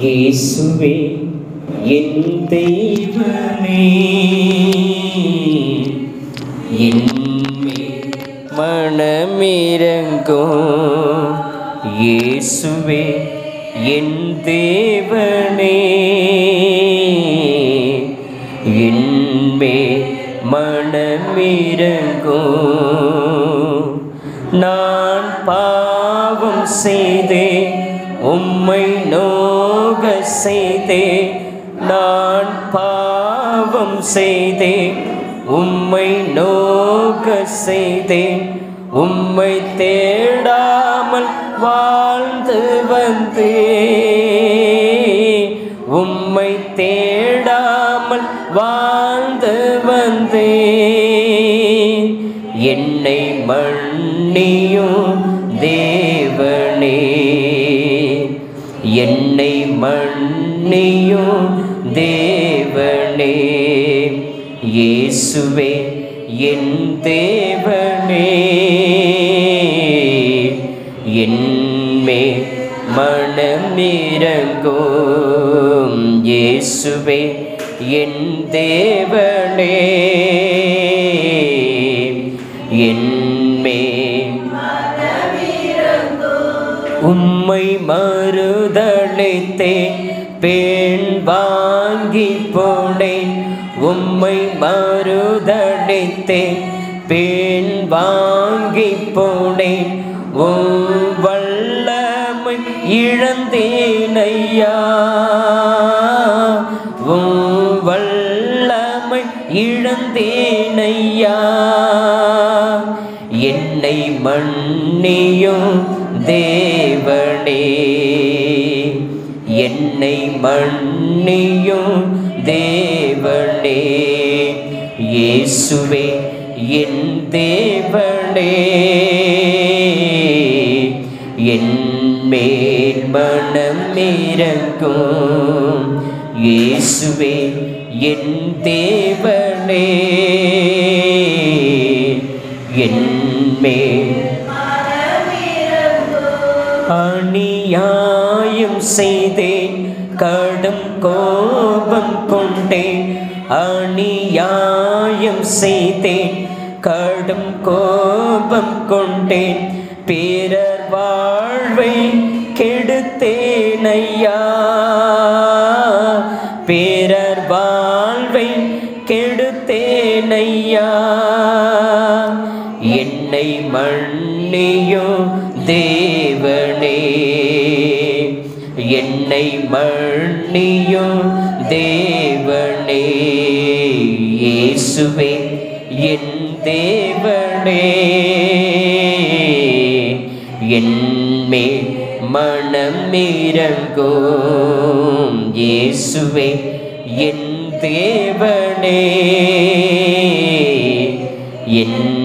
இயேசுவே என் தெய்வமே என்மேல் மனமிரங்கும் இயேசுவே என் தேவனே என்மேல் மனமிரங்கும் நான் பாவம் செய்தே உம்மை நோக செய்தே நான் பாவம் செய்தே உம்மை நோக செய்தே உம்மை தேடாமல் வாழ்ந்து வந்தே உம்மை தேடாமல் வாழ்ந்து வந்தே என்னை மன்னியும் தேவனே என்னை மன்னியும் தேவனே இயேசுவே என் தேவனே என்மேல் மனமிரங்கும் இயேசுவே என் தேவனே என்மேல் உம்மை மறுதலித்தேன் பேண் வாங்கி போனேன் உம்மை மறுதலித்தேன் பேண் வாங்கி போனேன் உம் வல்லமை இழந்தேன் ஐயா உம் வல்லமை இழந்தேன் ஐயா என்னை மன்னியும் தேவனே என்னை மன்னியும் தேவனே இயேசுவே என் தேவனே என்மேல் மனமிரங்கும் இயேசுவே என் தேவனே என்மேல் அநியாயம் செய்தேன் கடும் கோபம் கொண்டேன் அநியாயம் செய்தேன் கடும் கோபம் கொண்டேன் பிறர் வாழ்வை கெடுத்தேன் ஐயா பிறர் வாழ்வை கெடுத்தேன் ஐயா என்னை மன்னியும் தேவனே என்னை மன்னியும் தேவனே இயேசுவே என் தேவனே என்மேல் மனமிரங்கும் இயேசுவே என் தேவனே என்